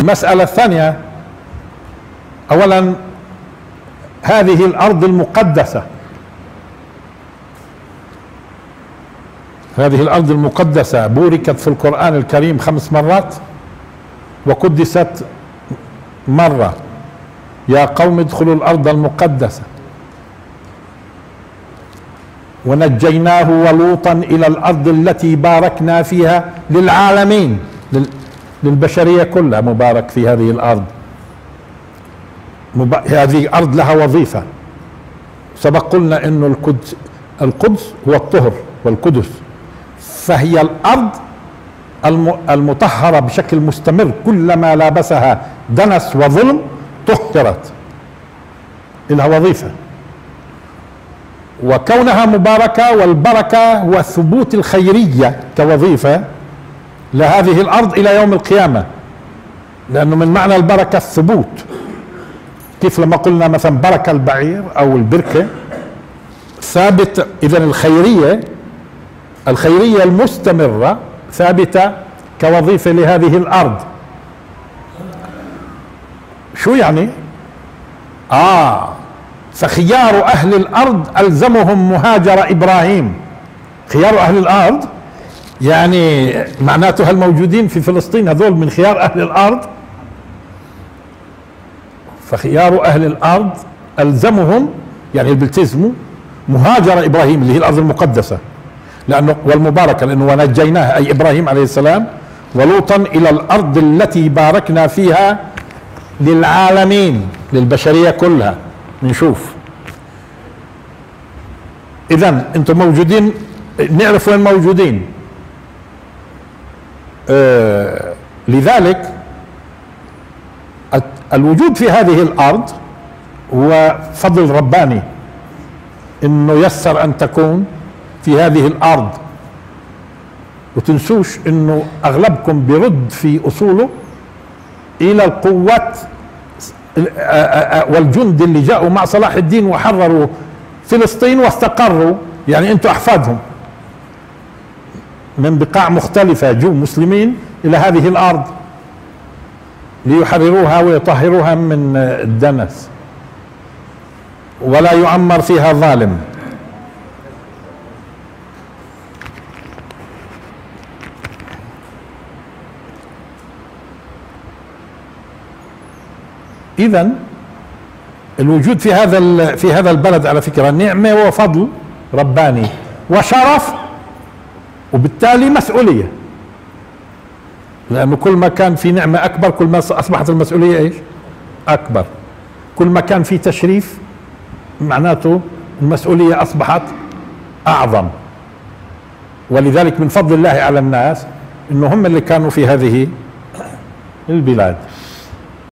المسألة الثانية، أولا هذه الأرض المقدسة، هذه الأرض المقدسة بوركت في القرآن الكريم 5 مرات وقدست مرة، يا قوم ادخلوا الأرض المقدسة ونجيناه ولوطا إلى الأرض التي باركنا فيها للعالمين، للبشرية كلها مبارك في هذه الأرض. هذه أرض لها وظيفة، سبق قلنا أن القدس هو الطهر والقدس، فهي الأرض المطهرة بشكل مستمر، كلما لابسها دنس وظلم طهرت، لها وظيفة. وكونها مباركة، والبركة وثبوت الخيرية كوظيفة لهذه الأرض إلى يوم القيامة، لأنه من معنى البركة الثبوت، كيف لما قلنا مثلا بركة البعير أو البركة ثابت. إذن الخيرية المستمرة ثابتة كوظيفة لهذه الأرض. شو يعني؟ فخيار أهل الأرض ألزمهم مهاجر إبراهيم. خيار أهل الأرض يعني معناته الموجودين في فلسطين هذول من خيار أهل الأرض، فخيار أهل الأرض ألزمهم، يعني بيلتزموا مهاجر إبراهيم اللي هي الأرض المقدسة لأنه والمباركة، لأنه ونجيناها أي إبراهيم عليه السلام ولوطا إلى الأرض التي باركنا فيها للعالمين، للبشرية كلها. نشوف إذن أنتم موجودين، نعرف وين موجودين. لذلك الوجود في هذه الأرض هو فضل رباني، إنه يسر أن تكون في هذه الأرض. وتنسوش إنه أغلبكم برد في أصوله إلى القوات والجند اللي جاءوا مع صلاح الدين وحرروا فلسطين واستقروا، يعني أنتم أحفادهم من بقاع مختلفة جو مسلمين إلى هذه الأرض ليحرروها ويطهروها من الدنس، ولا يعمر فيها ظالم. إذن الوجود في هذا البلد على فكرة نعمة وفضل رباني وشرف، وبالتالي مسؤولية، لأنه كل ما كان في نعمة أكبر كل ما أصبحت المسؤولية إيش؟ أكبر. كل ما كان في تشريف معناته المسؤولية أصبحت أعظم. ولذلك من فضل الله على الناس إنه هم اللي كانوا في هذه البلاد.